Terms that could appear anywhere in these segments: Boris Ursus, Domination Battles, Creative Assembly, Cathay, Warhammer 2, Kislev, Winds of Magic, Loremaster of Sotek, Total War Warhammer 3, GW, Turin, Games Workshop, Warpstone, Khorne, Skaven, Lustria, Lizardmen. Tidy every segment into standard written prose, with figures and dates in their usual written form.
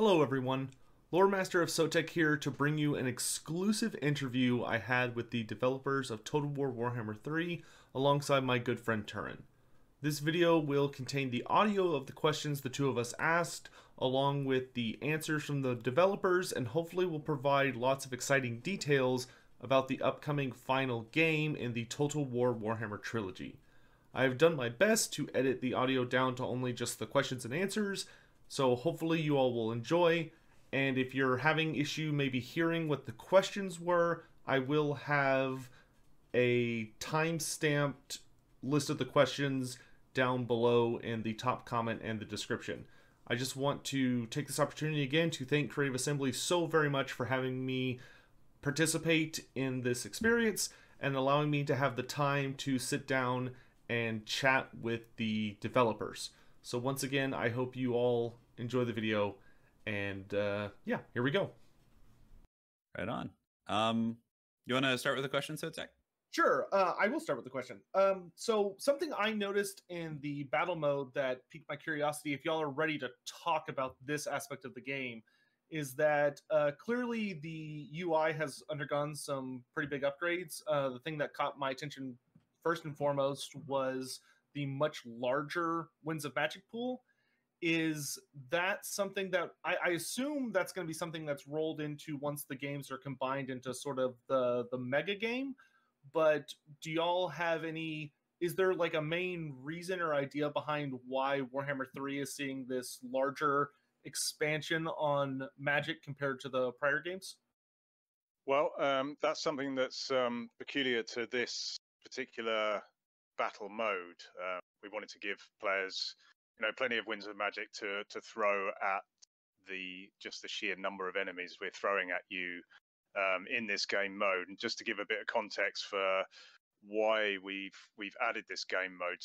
Hello everyone, Loremaster of Sotek here to bring you an exclusive interview I had with the developers of Total War Warhammer 3 alongside my good friend Turin. This video will contain the audio of the questions the two of us asked along with the answers from the developers and hopefully will provide lots of exciting details about the upcoming final game in the Total War Warhammer trilogy. I have done my best to edit the audio down to only just the questions and answers, so hopefully you all will enjoy, and if you're having issue maybe hearing what the questions were, I will have a time-stamped list of the questions down below in the top comment and the description. I just want to take this opportunity again to thank Creative Assembly so very much for having me participate in this experience and allowing me to have the time to sit down and chat with the developers. So once again, I hope you all enjoy the video, and yeah, here we go. Right on. You want to start with a question, Sotek? Sure, I will start with the question. So something I noticed in the battle mode that piqued my curiosity, if y'all are ready to talk about this aspect of the game, is that clearly the UI has undergone some pretty big upgrades. The thing that caught my attention first and foremost was the much larger Winds of Magic pool. Is that something that I assume that's going to be something that's rolled into once the games are combined into sort of the mega game? But do y'all have any, is there like a main reason or idea behind why Warhammer 3 is seeing this larger expansion on Magic compared to the prior games? Well, that's something that's peculiar to this particular battle mode. We wanted to give players, you know, plenty of Winds of Magic to throw at just the sheer number of enemies we're throwing at you in this game mode. And just to give a bit of context for why we've added this game mode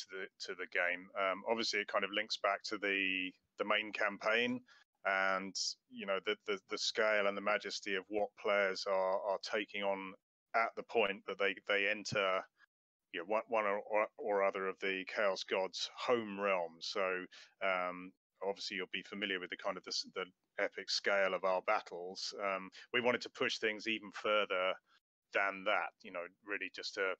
to the game, obviously it kind of links back to the main campaign, and you know the scale and the majesty of what players are taking on at the point that they enter, you know, one or other of the Chaos God's home realm. So obviously you'll be familiar with the kind of the epic scale of our battles. We wanted to push things even further than that, you know, really just to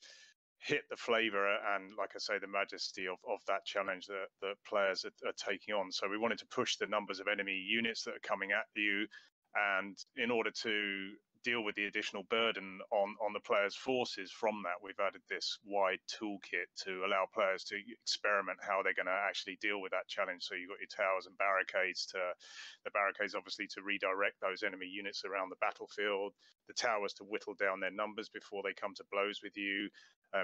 hit the flavor and, like I say, the majesty of that challenge that players are taking on. So we wanted to push the numbers of enemy units that are coming at you, and in order to deal with the additional burden on the players' forces from that, we've added this wide toolkit to allow players to experiment how they're going to actually deal with that challenge. So you've got your towers and barricades the barricades obviously to redirect those enemy units around the battlefield, the towers to whittle down their numbers before they come to blows with you.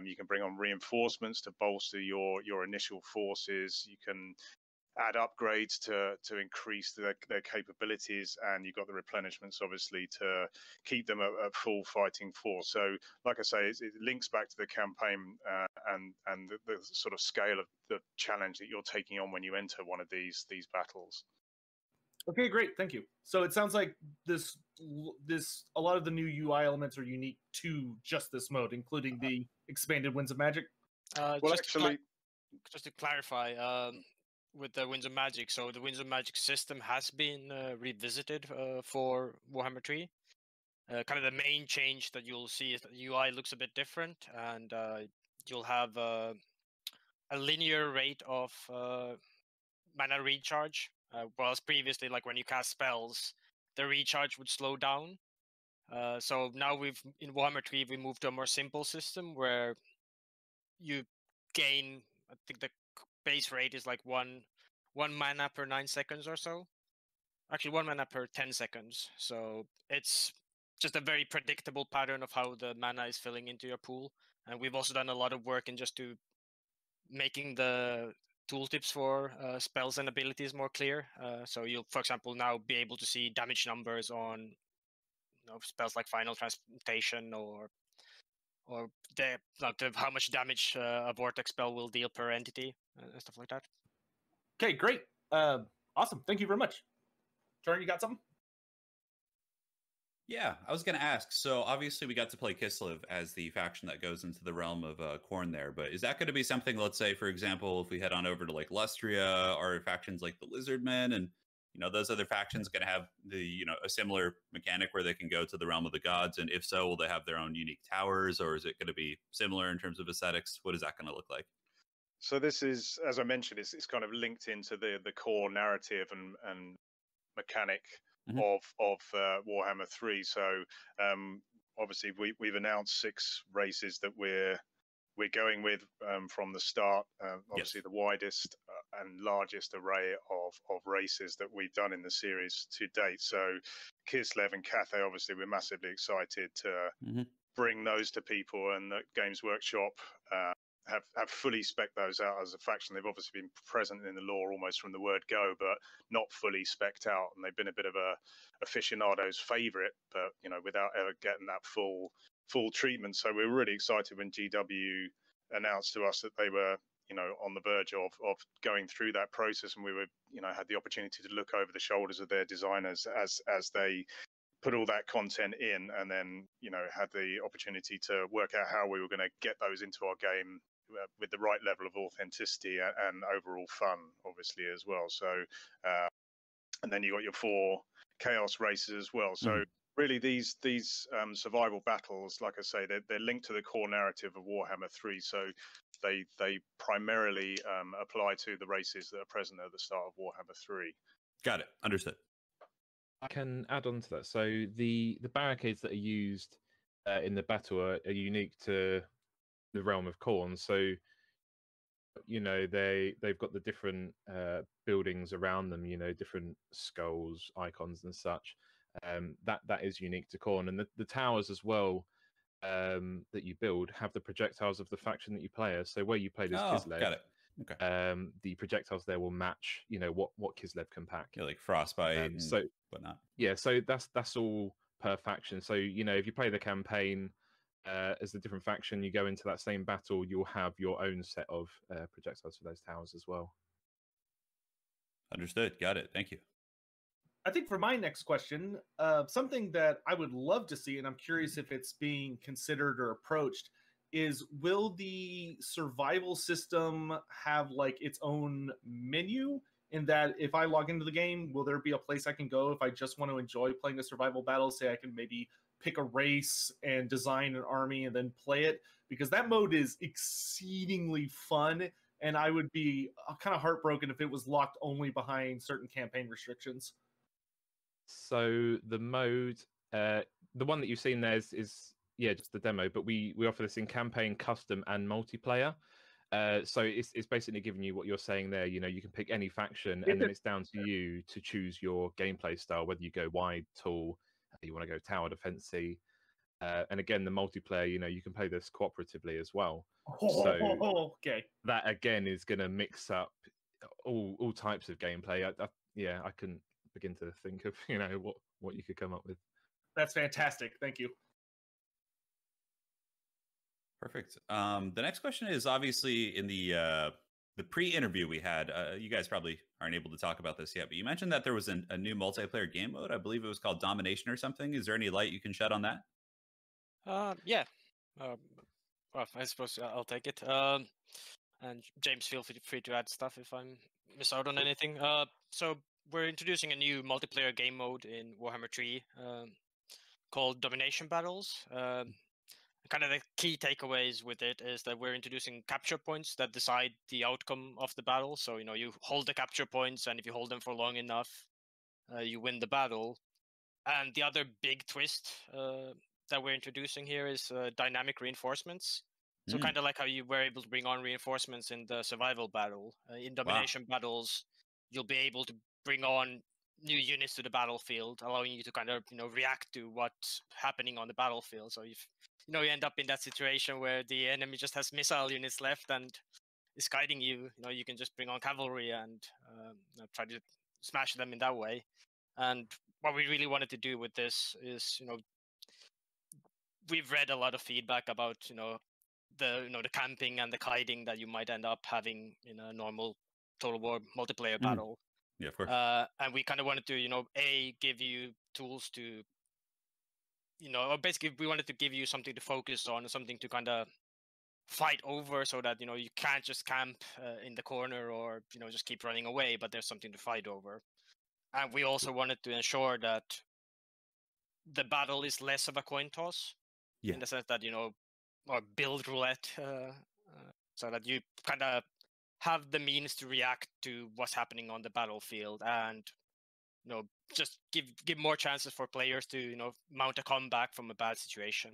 You can bring on reinforcements to bolster your initial forces. You can add upgrades to increase their capabilities, and you've got the replenishments obviously to keep them at full fighting force. So like I say, it links back to the campaign and the sort of scale of the challenge that you're taking on when you enter one of these battles. Okay, great, thank you. So it sounds like this a lot of the new UI elements are unique to just this mode, including the expanded Winds of Magic. Well, actually, just to clarify, with the Winds of Magic, so the Winds of Magic system has been revisited for Warhammer 3. Kind of the main change that you'll see is that the UI looks a bit different, and you'll have a linear rate of mana recharge, whilst previously, like when you cast spells, the recharge would slow down. So now in Warhammer 3 we moved to a more simple system where you gain, I think the base rate is like one mana per 9 seconds or so. Actually, one mana per 10 seconds. So it's just a very predictable pattern of how the mana is filling into your pool. And we've also done a lot of work in just to making the tooltips for spells and abilities more clear. So you'll, for example, now be able to see damage numbers on, you know, spells like Final Transmutation or how much damage a Vortex spell will deal per entity and stuff like that. Okay, great. Awesome. Thank you very much. Turin, you got something? Yeah, I was going to ask. So obviously we got to play Kislev as the faction that goes into the realm of Khorne there, but is that going to be something, let's say, for example, if we head on over to like Lustria or factions like the Lizardmen and you know, those other factions going to have the, you know, a similar mechanic where they can go to the realm of the gods? And if so, will they have their own unique towers, or is it going to be similar in terms of aesthetics? What is that going to look like? So this is, as I mentioned, it's kind of linked into the core narrative and mechanic of Warhammer 3. So obviously we've announced 6 races that we're going with from the start. Obviously, yes, the widest and largest array of races that we've done in the series to date. So Kislev and Cathay, obviously, we're massively excited to bring those to people, and the Games Workshop have fully spec'd those out as a faction. They've obviously been present in the lore almost from the word go, but not fully spec'd out. And they've been a bit of a aficionado's favorite, but, you know, without ever getting that full treatment. So we're really excited when GW announced to us that they were, you know, on the verge of going through that process, and we were, you know, had the opportunity to look over the shoulders of their designers as they put all that content in, and then, you know, had the opportunity to work out how we were going to get those into our game with the right level of authenticity and overall fun, obviously, as well. So and then you got your 4 chaos races as well. So really, these survival battles, like I say, they're linked to the core narrative of Warhammer 3. So they primarily apply to the races that are present at the start of Warhammer 3. Got it. Understood. I can add on to that. So the barricades that are used in the battle are unique to the realm of Khorne. So, you know, they've got the different buildings around them. You know, different skulls, icons, and such. That is unique to Khorne, and the towers as well that you build have the projectiles of the faction that you play as. So where you played as Kislev, got it. Okay. The projectiles there will match, you know, what Kislev can pack, yeah, like frostbite, so whatnot. Yeah, so that's all per faction. So, you know, if you play the campaign as the different faction, you go into that same battle, you'll have your own set of projectiles for those towers as well. Understood. Got it. Thank you. I think for my next question, something that I would love to see, and I'm curious if it's being considered or approached, is will the survival system have like its own menu, in that if I log into the game, will there be a place I can go if I just want to enjoy playing a survival battle? Say I can maybe pick a race and design an army and then play it, because that mode is exceedingly fun, and I would be kind of heartbroken if it was locked only behind certain campaign restrictions. So the mode, the one that you've seen there is yeah, just the demo, but we offer this in campaign, custom, and multiplayer. So it's basically giving you what you're saying there. You know, you can pick any faction, and then it's down to you to choose your gameplay style, whether you go wide, tall, you want to go tower defensive. And again, the multiplayer, you know, you can play this cooperatively as well. So okay, that again is going to mix up all types of gameplay. Yeah, I couldn't begin to think of, you know, what you could come up with. That's fantastic. Thank you. Perfect. The next question is obviously in the pre-interview we had, you guys probably aren't able to talk about this yet, but you mentioned that there was a new multiplayer game mode. I believe it was called Domination or something. Is there any light you can shed on that? Yeah. Well, I suppose I'll take it. And James, feel free to add stuff if I miss out on anything. So we're introducing a new multiplayer game mode in Warhammer 3 called Domination Battles. Kind of the key takeaways with it is that we're introducing capture points that decide the outcome of the battle. So, you know, you hold the capture points, and if you hold them for long enough, you win the battle. And the other big twist that we're introducing here is dynamic reinforcements. So kind of like how you were able to bring on reinforcements in the survival battle. In Domination Battles, you'll be able to bring on new units to the battlefield, allowing you to kind of, you know, react to what's happening on the battlefield. So if, you know, you end up in that situation where the enemy just has missile units left and is guiding you, you know, you can just bring on cavalry and try to smash them in that way. And what we really wanted to do with this is, you know, we've read a lot of feedback about, you know, the camping and the kiting that you might end up having in a normal Total War multiplayer battle. Yeah, of course. And we kind of wanted to, you know, give you tools to, you know, or basically we wanted to give you something to focus on, something to kind of fight over, so that, you know, you can't just camp in the corner or, you know, just keep running away, but there's something to fight over. And we also wanted to ensure that the battle is less of a coin toss, in the sense that, you know, or build roulette, so that you kind of have the means to react to what's happening on the battlefield, and, you know, just give more chances for players to, you know, mount a comeback from a bad situation.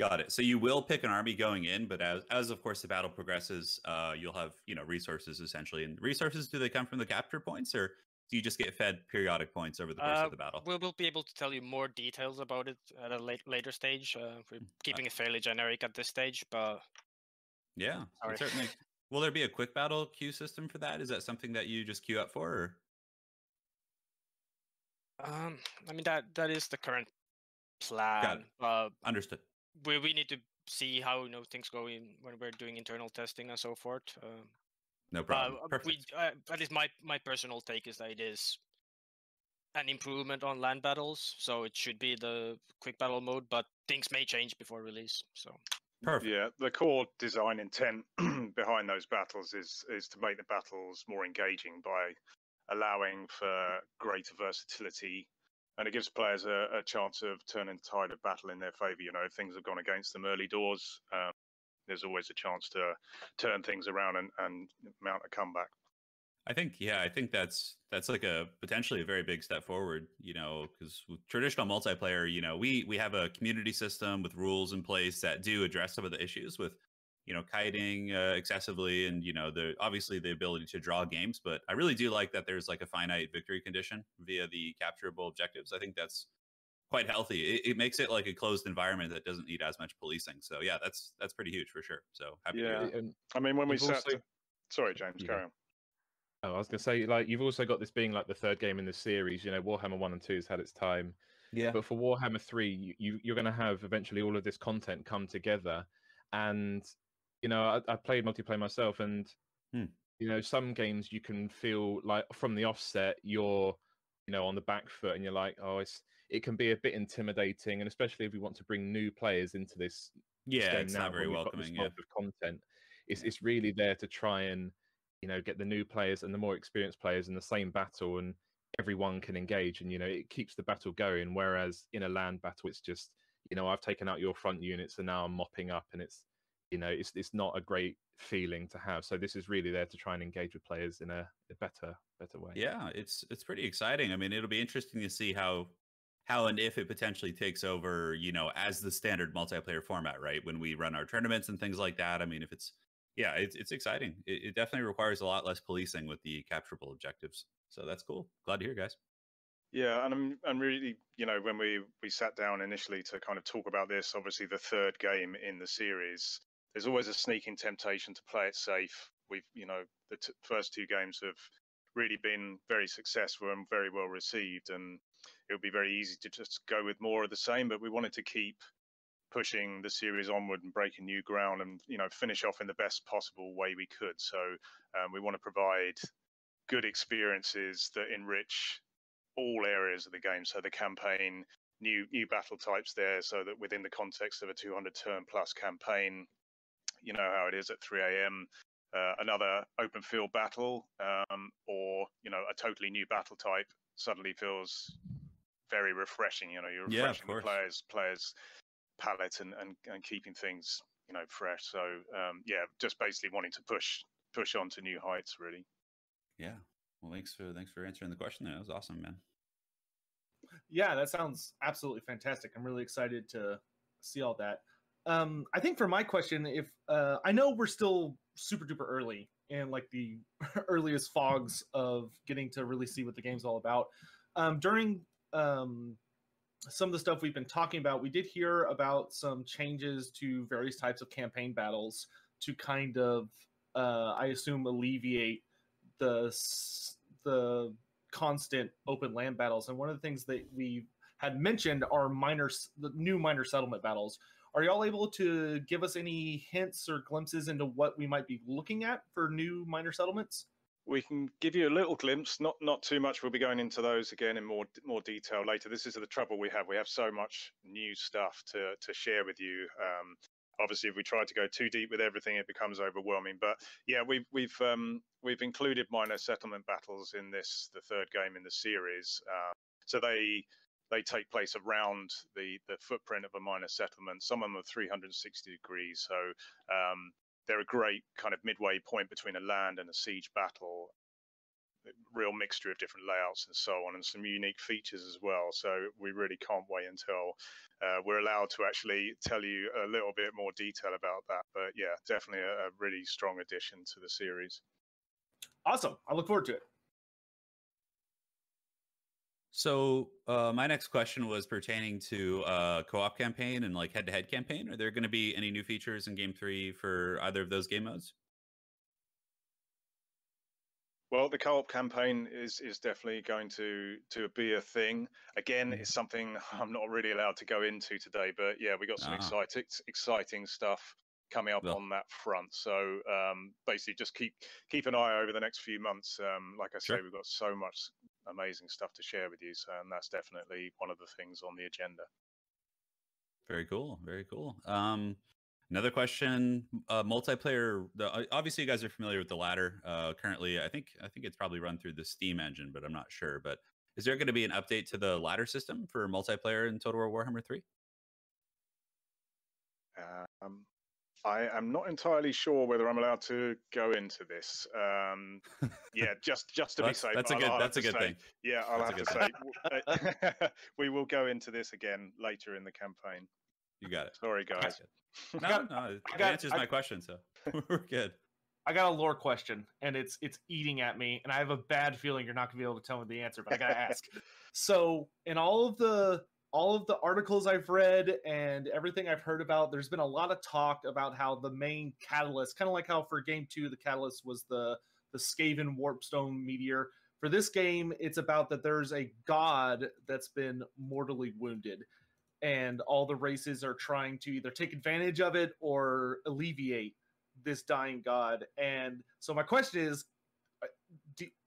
Got it. So you will pick an army going in, but as of course the battle progresses, you'll have, you know, resources essentially. And resources, do they come from the capture points, or do you just get fed periodic points over the course of the battle? We'll be able to tell you more details about it at a later stage. We're keeping it fairly generic at this stage, but yeah, certainly. Will there be a quick battle queue system for that? Is that something that you just queue up for? Or? I mean, that is the current plan. Got it. Understood. We need to see how, you know, things go in when we're doing internal testing and so forth. No problem. At least my personal take is that it is an improvement on land battles, so it should be the quick battle mode, but things may change before release. So perfect. Yeah, the core design intent behind those battles is to make the battles more engaging by allowing for greater versatility, and it gives players a chance of turning the tide of battle in their favor. You know, if things have gone against them early doors, there's always a chance to turn things around and mount a comeback. I think that's like potentially a very big step forward, you know, because with traditional multiplayer, you know, we have a community system with rules in place that do address some of the issues with, you know, kiting excessively and, you know, obviously the ability to draw games. But I really do like that there's like a finite victory condition via the capturable objectives. I think that's quite healthy. It makes it like a closed environment that doesn't need as much policing. So yeah, that's pretty huge for sure. So happy to hear. I mean, when we sat... Sorry, James, carry on. Oh, I was going to say, like, you've also got this being like the third game in the series. You know, Warhammer 1 and 2 has had its time. Yeah. But for Warhammer 3, you're going to have eventually all of this content come together. And, you know, I played multiplayer myself, and, you know, some games you can feel like from the offset you're, you know, on the back foot, and you're like, oh, it can be a bit intimidating, and especially if you want to bring new players into this. Yeah, game it's now, not very welcoming. Yeah. Of content, it's really there to try and, you know, get the new players and the more experienced players in the same battle, and everyone can engage, and, you know, it keeps the battle going. Whereas in a land battle, it's just, you know, I've taken out your front units and now I'm mopping up, and it's, you know, it's not a great feeling to have. So this is really there to try and engage with players in a better way. Yeah, it's pretty exciting. I mean, it'll be interesting to see how and if it potentially takes over, you know, as the standard multiplayer format, right? When we run our tournaments and things like that. I mean, if it's, yeah, it's exciting. It definitely requires a lot less policing with the capturable objectives. So that's cool. Glad to hear, guys. Yeah, and I'm really, you know, when we sat down initially to kind of talk about this, obviously the third game in the series, there's always a sneaking temptation to play it safe. We've, you know, the first two games have really been very successful and very well received, and it would be very easy to just go with more of the same, but we wanted to keep pushing the series onward and breaking new ground and, you know, finish off in the best possible way we could. So we want to provide good experiences that enrich all areas of the game. So the campaign, new battle types there, so that within the context of a 200 turn plus campaign, you know how it is at 3 AM, another open field battle, or, you know, a totally new battle type suddenly feels very refreshing. You know, you're refreshing the players' palette and keeping things, you know, fresh. So yeah, just basically wanting to push on to new heights, really. Yeah. Well, thanks for answering the question there. That was awesome, man. Yeah, that sounds absolutely fantastic. I'm really excited to see all that. I think for my question, if I know we're still super duper early and like the earliest fogs of getting to really see what the game's all about. During some of the stuff we've been talking about, we did hear about some changes to various types of campaign battles to kind of, I assume, alleviate the constant open land battles. And one of the things that we had mentioned are the new minor settlement battles. Are y'all able to give us any hints or glimpses into what we might be looking at for new minor settlements? We can give you a little glimpse, not too much. We'll be going into those again in more detail later. This is the trouble we have. We have so much new stuff to share with you. obviously if we try to go too deep with everything, it becomes overwhelming. But yeah, we've included minor settlement battles in this, the third game in the series. So they take place around the footprint of a minor settlement. Some of them are 360 degrees. So they're a great kind of midway point between a land and a siege battle. Real mixture of different layouts and so on, and some unique features as well. So we really can't wait until we're allowed to actually tell you a little bit more detail about that. But yeah, definitely a really strong addition to the series. Awesome. I look forward to it. So my next question was pertaining to co-op campaign and like head-to-head campaign. Are there going to be any new features in Game 3 for either of those game modes? Well, the co-op campaign is definitely going to be a thing. Again, it's something I'm not really allowed to go into today, but yeah, we got some exciting stuff coming up on that front. So basically just keep an eye over the next few months. Like I say, we've got so much amazing stuff to share with you. So, and that's definitely one of the things on the agenda. Very cool. Very cool. Another question, multiplayer. Obviously, you guys are familiar with the latter. Currently, I think it's probably run through the Steam engine, but I'm not sure. But is there going to be an update to the latter system for multiplayer in Total War Warhammer 3? I am not entirely sure whether I'm allowed to go into this. Yeah, just to be safe. That's a good thing. Yeah, I'll have to say we will go into this again later in the campaign. You got it. Sorry, guys. No, that answers my question, so we're good. I got a lore question, and it's eating at me, and I have a bad feeling you're not going to be able to tell me the answer, but I got to ask. So, in all of the articles I've read and everything I've heard about, there's been a lot of talk about how the main catalyst, kind of like how for Game 2, the catalyst was the Skaven Warpstone meteor. For this game, it's about that there's a god that's been mortally wounded, and all the races are trying to either take advantage of it or alleviate this dying god. And so my question is,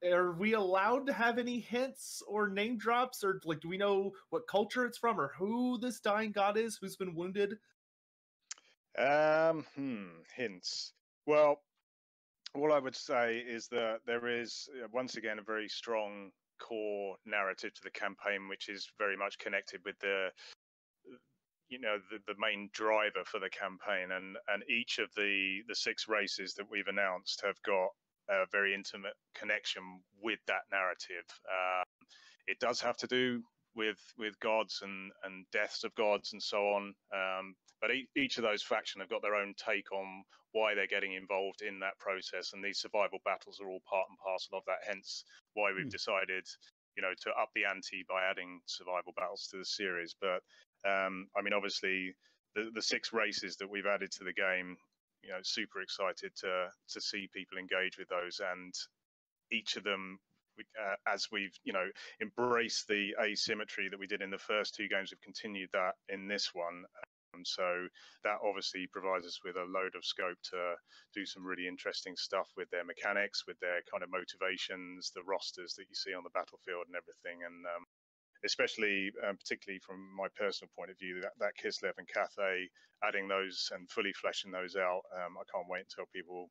are we allowed to have any hints or name drops? Or like, do we know what culture it's from or who this dying god is, who's been wounded? Hints. Well, all I would say is that there is, once again, a very strong core narrative to the campaign, which is very much connected with the main driver for the campaign, and each of the six races that we've announced have got a very intimate connection with that narrative. It does have to do with gods and deaths of gods and so on, but each of those factions have got their own take on why they're getting involved in that process, and these survival battles are all part and parcel of that, hence why we've decided to up the ante by adding survival battles to the series. But I mean, obviously the six races that we've added to the game, super excited to see people engage with those, and each of them, as we've embraced the asymmetry that we did in the first two games, we've continued that in this one, so that obviously provides us with a load of scope to do some really interesting stuff with their mechanics, with their kind of motivations, the rosters that you see on the battlefield and everything. And especially particularly from my personal point of view, that Kislev and Cathay, adding those and fully fleshing those out, I can't wait until people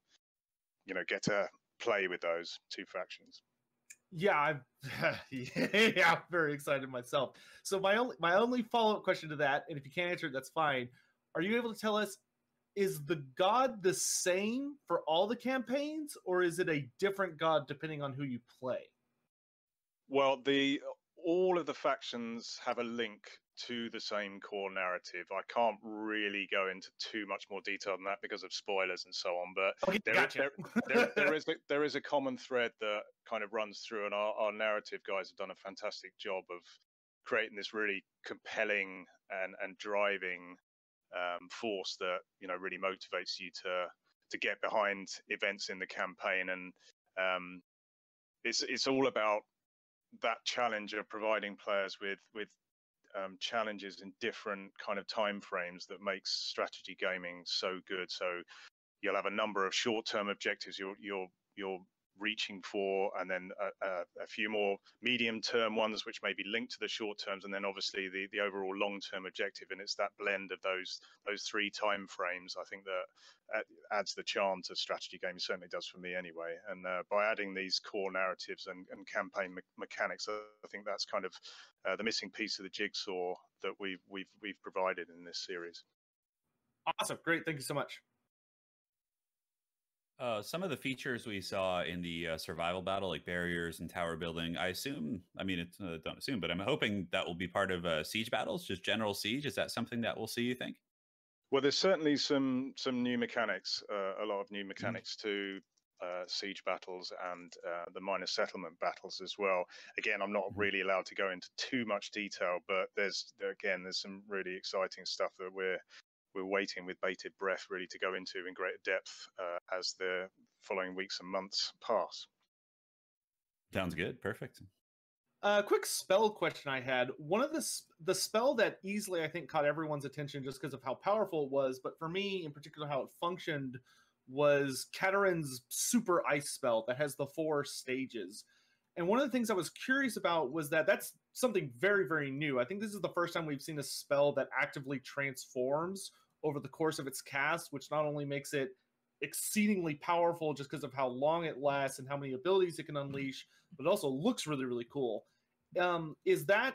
get to play with those two factions. Yeah, I'm very excited myself. So my only follow-up question to that, and if you can't answer it, that's fine. Are you able to tell us, is the god the same for all the campaigns, or is it a different god depending on who you play? Well, all of the factions have a link to the same core narrative. I can't really go into too much more detail than that because of spoilers and so on, but there is a common thread that kind of runs through, and our narrative guys have done a fantastic job of creating this really compelling and driving force that really motivates you to get behind events in the campaign. And it's all about that challenge of providing players with challenges in different kind of time frames that makes strategy gaming so good. So you'll have a number of short-term objectives. You'll reaching for, and then a few more medium-term ones which may be linked to the short terms, and then obviously the overall long-term objective. And it's that blend of those three time frames, I think, that adds the charm to strategy games. Certainly does for me anyway. And by adding these core narratives and campaign mechanics, I think that's kind of the missing piece of the jigsaw that we've provided in this series. Awesome, great, thank you so much. Some of the features we saw in the survival battle, like barriers and tower building, I assume, I mean, it's, don't assume, but I'm hoping that will be part of siege battles, just general siege. Is that something that we'll see, you think? Well, there's certainly some new mechanics, a lot of new mechanics to siege battles and the minor settlement battles as well. Again, I'm not really allowed to go into too much detail, but there's some really exciting stuff that we're waiting with bated breath, really, to go into in greater depth as the following weeks and months pass. Sounds good. Perfect. Quick spell question I had. One of the spell that easily, I think, caught everyone's attention just because of how powerful it was, but for me, in particular, how it functioned, was Katarin's super ice spell that has the 4 stages. And one of the things I was curious about was that that's something very, very new. I think this is the first time we've seen a spell that actively transforms over the course of its cast, which not only makes it exceedingly powerful just because of how long it lasts and how many abilities it can unleash, but it also looks really, really cool. Is there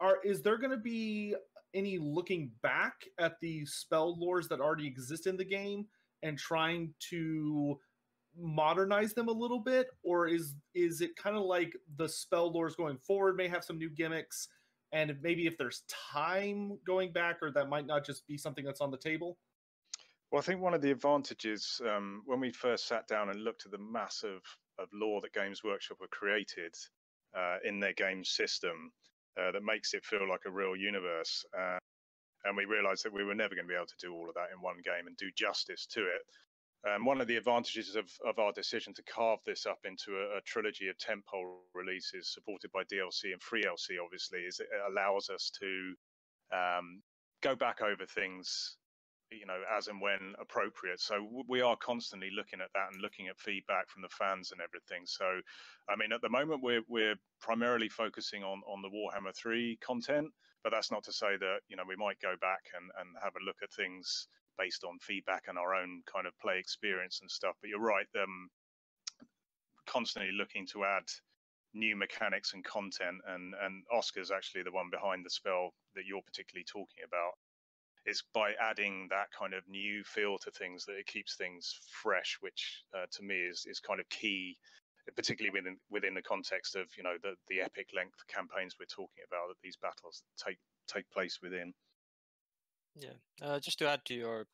going to be any looking back at the spell lores that already exist in the game and trying to modernize them a little bit, or is it kind of like the spell lores going forward may have some new gimmicks, and maybe if there's time going back, or that might not just be something that's on the table? Well, I think one of the advantages when we first sat down and looked at the mass of lore that Games Workshop were created in their game system that makes it feel like a real universe, and we realized that we were never going to be able to do all of that in one game and do justice to it. One of the advantages of our decision to carve this up into a trilogy of tentpole releases supported by DLC and free LC, obviously, is it allows us to go back over things, you know, as and when appropriate. So we are constantly looking at that and looking at feedback from the fans and everything. So, I mean, at the moment, we're primarily focusing on the Warhammer 3 content, but that's not to say that, you know, we might go back and have a look at things based on feedback and our own kind of play experience and stuff. But you're right, constantly looking to add new mechanics and content, and Oscar's actually the one behind the spell that you're particularly talking about. It's by adding that kind of new feel to things that it keeps things fresh, which to me is kind of key, particularly within the context of, you know, the epic length campaigns we're talking about that these battles take place within. Yeah, just to add to your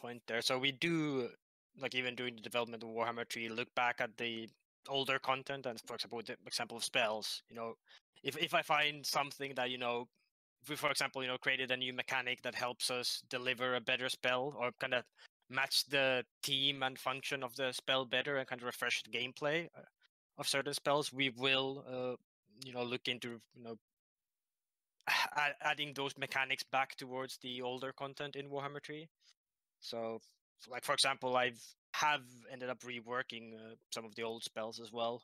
point there, so we do, like, even during the development of Warhammer 3, look back at the older content and, for example, with the example of spells, you know, if I find something that, you know, if we, for example, you know, created a new mechanic that helps us deliver a better spell or kind of match the theme and function of the spell better and kind of refresh the gameplay of certain spells, we will, you know, look into, you know, adding those mechanics back towards the older content in Warhammer 3. So, like, for example, I have ended up reworking some of the old spells as well.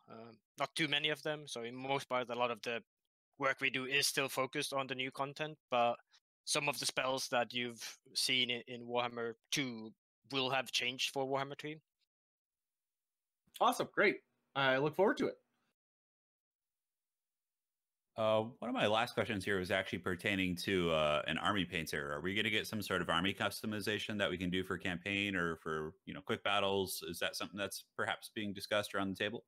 Not too many of them, so in most parts, a lot of the work we do is still focused on the new content, but some of the spells that you've seen in Warhammer 2 will have changed for Warhammer 3. Awesome, great. I look forward to it. One of my last questions here was actually pertaining to an army painter. Are we going to get some sort of army customization that we can do for campaign or for, you know, quick battles? Is that something that's perhaps being discussed around the table?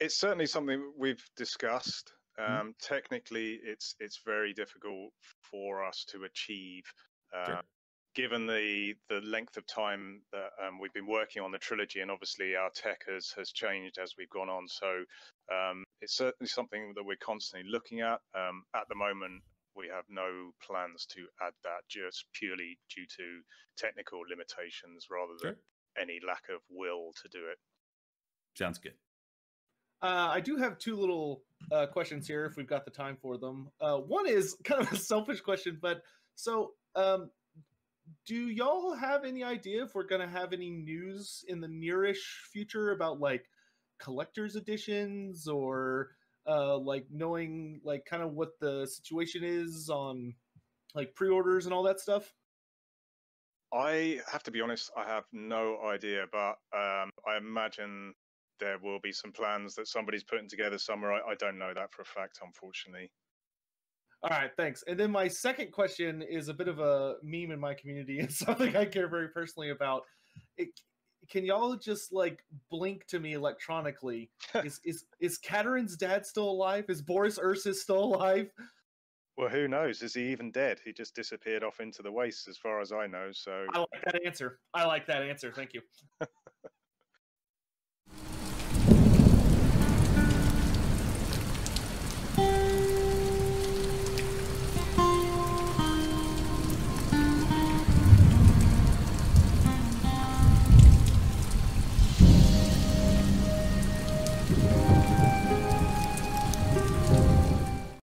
It's certainly something we've discussed. Technically, it's very difficult for us to achieve. Sure. Given the length of time that we've been working on the trilogy, and obviously our tech has changed as we've gone on. So it's certainly something that we're constantly looking at. At the moment, we have no plans to add that, just purely due to technical limitations rather than any lack of will to do it. Sounds good. I do have 2 little questions here, if we've got the time for them. One is kind of a selfish question, but so... do y'all have any idea if we're going to have any news in the nearish future about like collector's editions or like knowing like kind of what the situation is on like pre-orders and all that stuff? I have to be honest, I have no idea, but I imagine there will be some plans that somebody's putting together somewhere. I don't know that for a fact, unfortunately. All right, thanks. And then my second question is a bit of a meme in my community and something I care very personally about. Can y'all just like blink to me electronically? Is Katerin's dad still alive? Is Boris Ursus still alive? Well, who knows? Is he even dead? He just disappeared off into the wastes as far as I know. So I like that answer. Thank you.